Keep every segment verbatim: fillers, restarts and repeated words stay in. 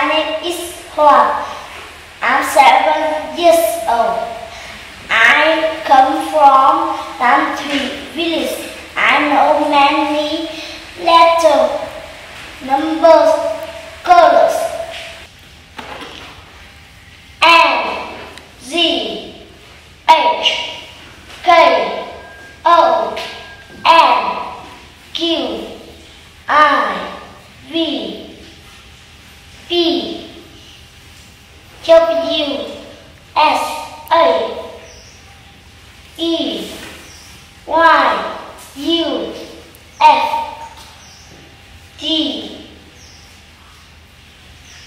My name is Hoa. I'm seven years old. I come from Tam Thuy village. I know many letters, numbers, colors. N, Z, H, K, O, N, Q, I, V, P, W, S, A, E, Y, U, F, D,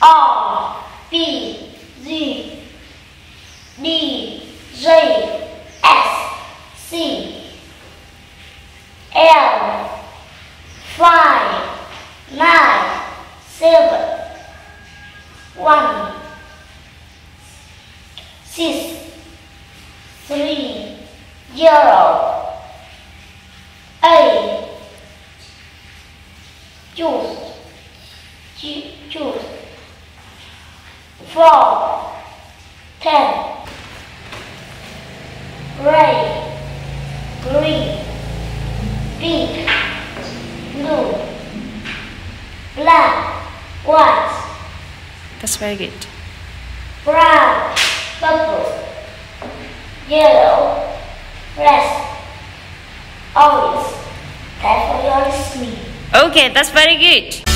R, B, Z, D, J, S, C, L, five, nine, seven, one, six, three, zero, eight, choose, choose, four, ten, red, green, pink, blue, black, white. That's very good. Brown, purple, yellow, red, orange. Thanks for your listening. Okay, that's very good.